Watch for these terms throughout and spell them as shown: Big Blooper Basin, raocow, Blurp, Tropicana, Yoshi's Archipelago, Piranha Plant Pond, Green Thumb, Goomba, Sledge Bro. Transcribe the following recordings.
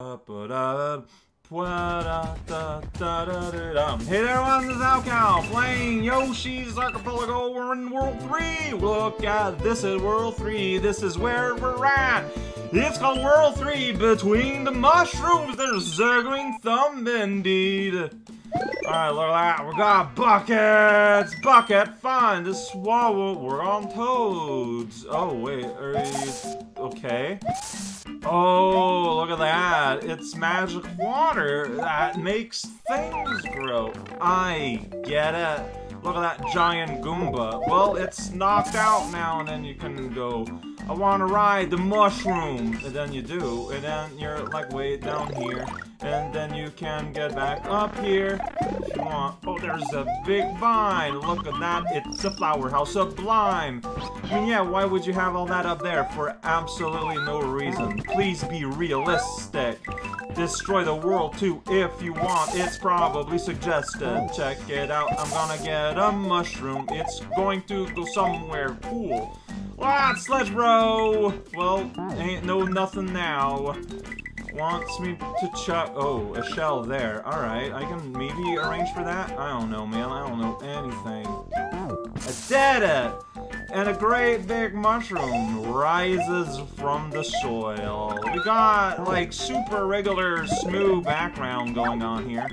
Hey there, everyone, this is raocow playing Yoshi's Archipelago. We're in World 3! Look at this is World 3, this is where we're at! It's called World 3, between the mushrooms, there's a green thumb indeed! Alright, look at that, we got buckets! Bucket, fine, just swallow, we're on toads! Oh, wait, are you... okay? Oh, look at that! It's magic water that makes things grow! I get it! Look at that giant Goomba! Well, it's knocked out now, and then you can go, I wanna ride the mushroom! And then you do, and then you're like way down here, and then you can get back up here if you want. Oh, there's a big vine! Look at that, it's a flower, how sublime! I mean, yeah, why would you have all that up there for absolutely no reason? Please be realistic. Destroy the world too if you want, it's probably suggested. Check it out, I'm gonna get a mushroom. It's going to go somewhere cool. Ah, Sledge Bro! Well, ain't no nothing now. Wants me to chuck. Oh, a shell there. Alright, I can maybe arrange for that? I don't know, man. I don't know anything. I did it! And a great big mushroom rises from the soil. We got, like, super regular smooth background going on here.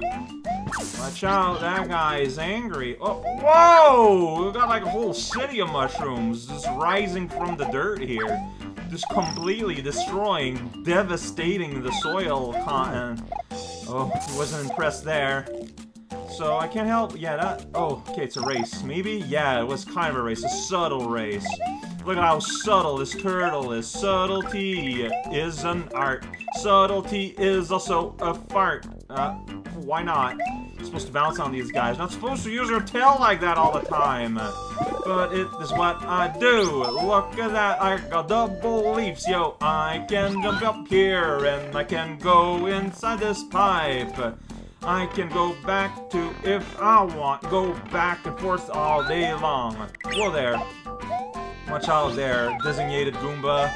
Watch out, that guy is angry. Oh, whoa! We got, like, a whole city of mushrooms just rising from the dirt here. Just completely destroying, devastating the soil content. Oh, he wasn't impressed there. So I can't help. Yeah, that. Oh, okay, it's a race. Maybe? Yeah, it was kind of a race. A subtle race. Look at how subtle this turtle is. Subtlety is an art. Subtlety is also a fart. Why not? You're supposed to bounce on these guys. Not supposed to use your tail like that all the time. But it is what I do. Look at that, I got double leaves. Yo, I can jump up here and I can go inside this pipe. I can go back to if I want. Go back and forth all day long. Whoa there. Watch out there, designated Goomba.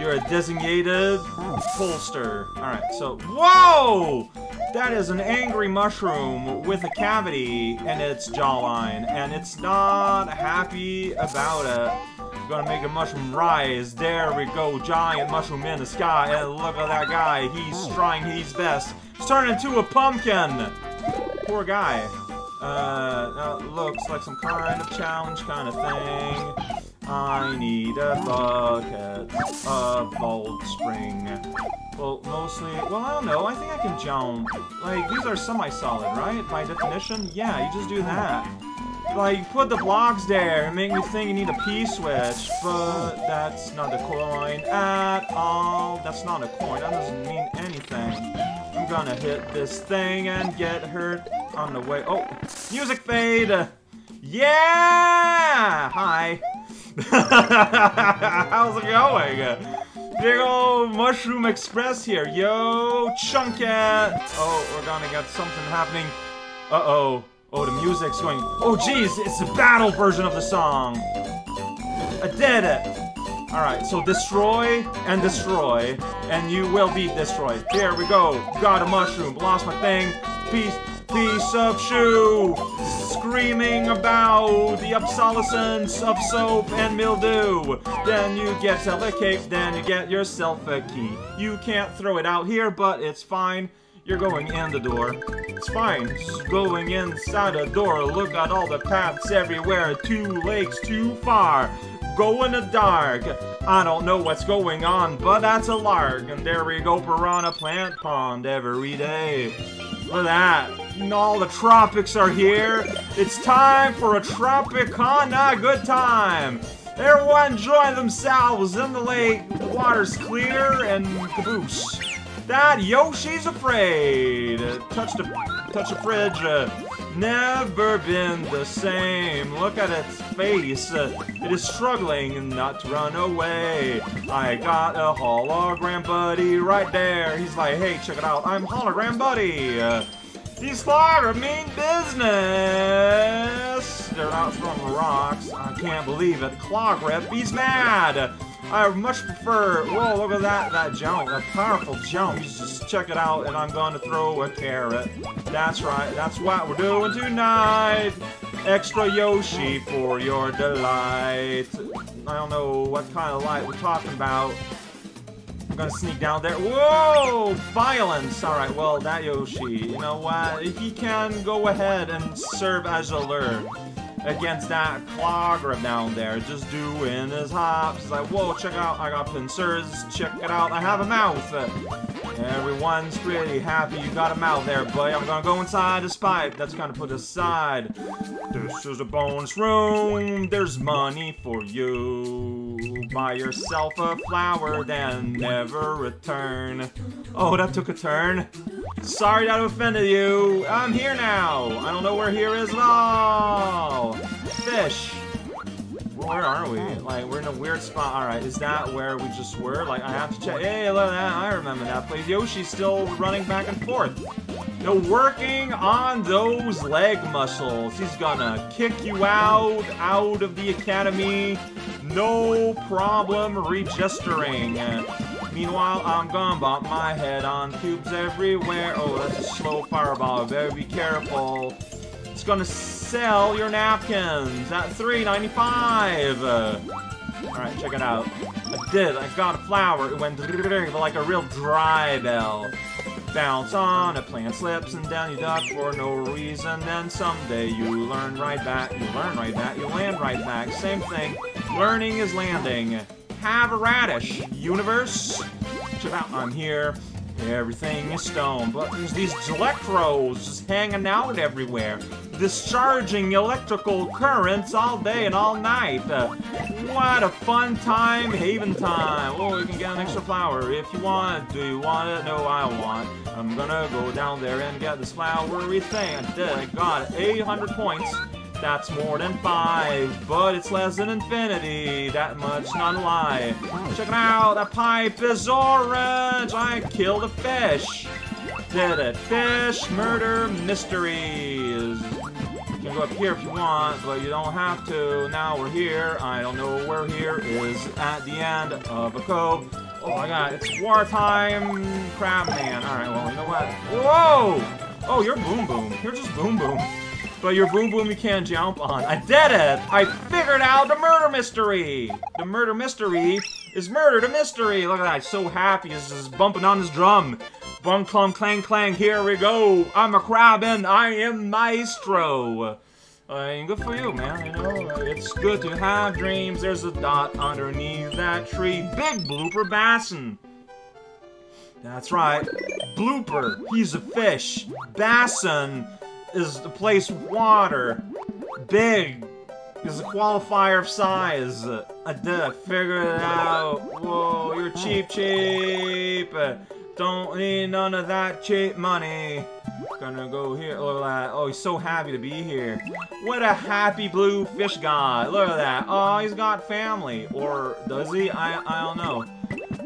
You're a designated pollster. Alright, so. Whoa! That is an angry mushroom with a cavity in its jawline, and it's not happy about it. Gonna make a mushroom rise. There we go, giant mushroom in the sky, and look at that guy. He's trying his best. He's turned into a pumpkin. Poor guy. That looks like some kind of challenge kind of thing. I need a bucket, a bolt spring. Well, mostly, well, I don't know, I think I can jump. Like, these are semi-solid, right? By definition? Yeah, you just do that. Like, you put the blocks there and make me think you need a P-switch, but that's not a coin at all. That's not a coin, that doesn't mean anything. I'm gonna hit this thing and get hurt on the way. Oh, music fade! Yeah! Hi. How's it going? Big old Mushroom Express here. Yo, chunk it! Oh, we're gonna get something happening. Uh-oh. Oh, the music's going. Oh, jeez, it's the battle version of the song. I did it. Alright, so destroy, and you will be destroyed. There we go. Got a mushroom. Lost my thing. Piece of shoe. Screaming about the obsolescence of soap and mildew. Then you get yourself a cake, then you get yourself a key. You can't throw it out here, but it's fine. You're going in the door. It's fine. It's going inside the door. Look at all the paths everywhere. Two lakes too far. Go in the dark. I don't know what's going on, but that's a lark. And there we go, Piranha Plant Pond every day. Look at that. And all the tropics are here. It's time for a Tropicana good time. Everyone enjoy themselves in the lake. The water's clear and caboose. That Yoshi's afraid. Touch the fridge. Never been the same. Look at its face. It is struggling not to run away. I got a hologram buddy right there. He's like, hey, check it out. I'm hologram buddy. These flies are mean business! They're out throwing rocks. I can't believe it. Clogrip, he's mad! I much prefer, whoa, look at that jump, that powerful jump. Just check it out, and I'm gonna throw a carrot. That's right, that's what we're doing tonight. Extra Yoshi for your delight. I don't know what kind of light we're talking about. I'm gonna sneak down there. Whoa! Violence! Alright, well, that Yoshi, you know what? He can go ahead and serve as a lure against that clogger down there, just doing his hops. It's like, whoa, check out, I got pincers, check it out, I have a mouth. Everyone's pretty happy you got a mouth there, buddy. I'm gonna go inside this pipe, that's gonna put aside. This is a bonus room, there's money for you. Buy yourself a flower, then never return. Oh, that took a turn. Sorry that offended you. I'm here now. I don't know where here is at all. Fish. Where are we? Like, we're in a weird spot. Alright, is that where we just were? Like, I have to check. Hey, look at that. I remember that place. Yoshi's still running back and forth. No, working on those leg muscles. He's gonna kick you out of the academy. No problem registering. Meanwhile, I'm gonna bump my head on cubes everywhere. Oh, that's a slow fireball. Better be careful. It's gonna sell your napkins at $3.95. Alright, check it out. I did. I got a flower. It went like a real dry bell. Bounce on, a plant slips, and down you duck for no reason. Then someday you learn right back. You learn right back. You land right back. Same thing. Learning is landing. Have a radish, universe. Check it out, I'm here. Everything is stone, but there's these electrodes just hanging out everywhere, discharging electrical currents all day and all night. What a fun time, haven time. Oh, you can get an extra flower if you want. Do you want it? No, I want. I'm gonna go down there and get this flowery thing. I did. I got 800 points. That's more than 5, but it's less than infinity, that much, not a lie. Check it out, that pipe is orange! I killed a fish! Did it. Fish murder mysteries. You can go up here if you want, but you don't have to. Now we're here, I don't know where here is at the end of a cove. Oh my god, it's wartime crab man. Alright, well, you know what? Whoa! Oh, you're Boom Boom. You're just Boom Boom. But your Boom Boom you can't jump on. I did it! I figured out the murder mystery! The murder mystery is murder to mystery! Look at that, he's so happy, he's just bumping on his drum. Bum clump clang clang, here we go! I'm a crab and I am maestro! Good for you, man, you know? It's good to have dreams, there's a dot underneath that tree. Big Blooper Basin! That's right, Blooper, he's a fish. Basin is the place water. Big is a qualifier of size. I did figure it out. Whoa, you're cheap. Don't need none of that cheap money. Gonna go here. Look at that. Oh, he's so happy to be here. What a happy blue fish guy. Look at that. Oh, he's got family. Or does he? I don't know.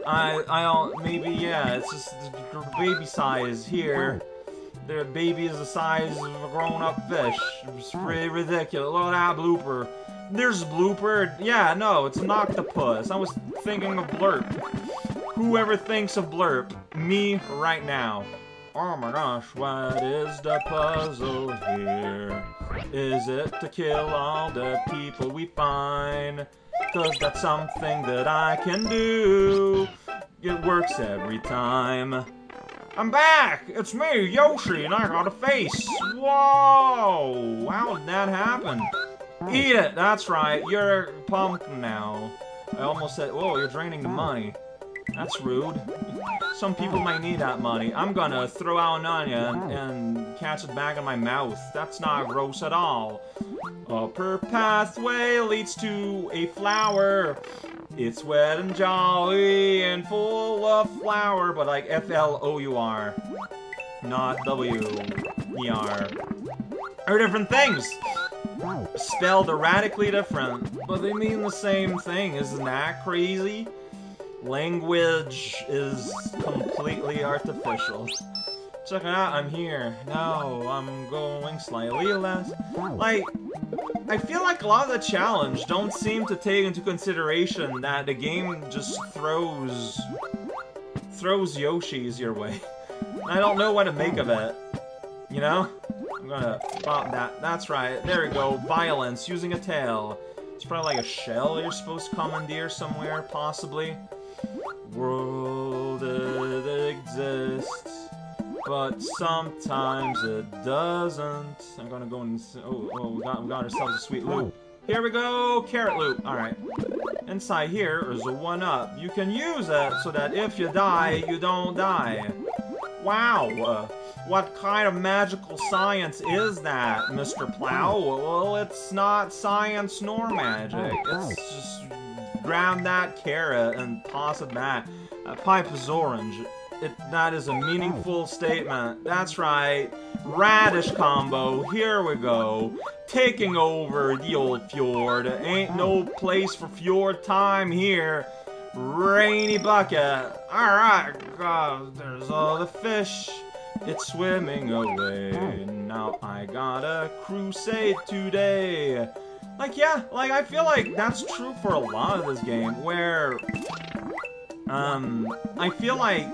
I don't. Maybe, yeah. It's just baby size here. Their baby is the size of a grown-up fish. It's pretty ridiculous. Look at that Blooper. There's Blooper. Yeah, no, it's an octopus. I was thinking of Blurp. Whoever thinks of Blurp, me right now. Oh my gosh, what is the puzzle here? Is it to kill all the people we find? 'Cause that's something that I can do. It works every time. I'm back! It's me, Yoshi, and I got a face! Whoa! How did that happen? Eat it! That's right, you're pumped now. I almost said, whoa, you're draining the money. That's rude. Some people might need that money. I'm gonna throw out an onion and catch it back in my mouth. That's not gross at all. Upper pathway leads to a flower. It's wet and jolly and full of flour, but like F-L-O-U-R, not W-E-R. Are different things! Spelled radically different, but they mean the same thing. Isn't that crazy? Language is completely artificial. Check it out, I'm here. Now I'm going slightly less. Like, I feel like a lot of the challenge don't seem to take into consideration that the game just throws Yoshis your way. I don't know what to make of it. You know? I'm gonna pop that. That's right. There we go. Violence. Using a tail. It's probably like a shell you're supposed to commandeer somewhere, possibly. World exists, but sometimes it doesn't. I'm gonna go and... Oh, we got ourselves a sweet loop. Here we go! Carrot loop. Alright. Inside here is a 1-up. You can use it so that if you die, you don't die. Wow! What kind of magical science is that, Mr. Plow? Well, it's not science nor magic. It's just grab that carrot and toss it back. Pipe is orange. That is a meaningful statement. That's right. Radish combo. Here we go. Taking over the old fjord. Ain't no place for fjord time here. Rainy bucket. Alright. There's all the fish. It's swimming away. Now I got a crusade today. Like, yeah, like, I feel like that's true for a lot of this game, where... I feel like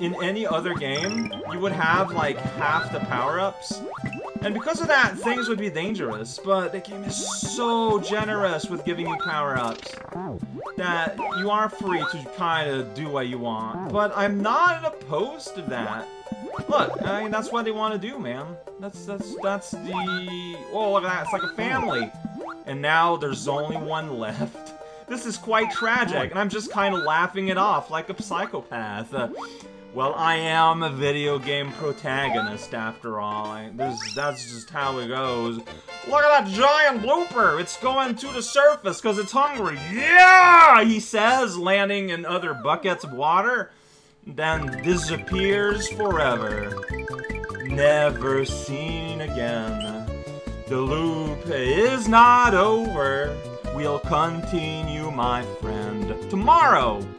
in any other game, you would have, like, half the power-ups. And because of that, things would be dangerous, but the game is so generous with giving you power-ups that you are free to kind of do what you want. But I'm not opposed to that. Look, I mean, that's what they want to do, man. That's the... Oh, look at that. It's like a family. And now there's only one left. This is quite tragic, and I'm just kind of laughing it off like a psychopath. Well, I am a video game protagonist, after all. That's just how it goes. Look at that giant blooper! It's going to the surface because it's hungry. Yeah! He says, landing in other buckets of water. Then disappears forever. Never seen again. The loop is not over. We'll continue, my friend, tomorrow.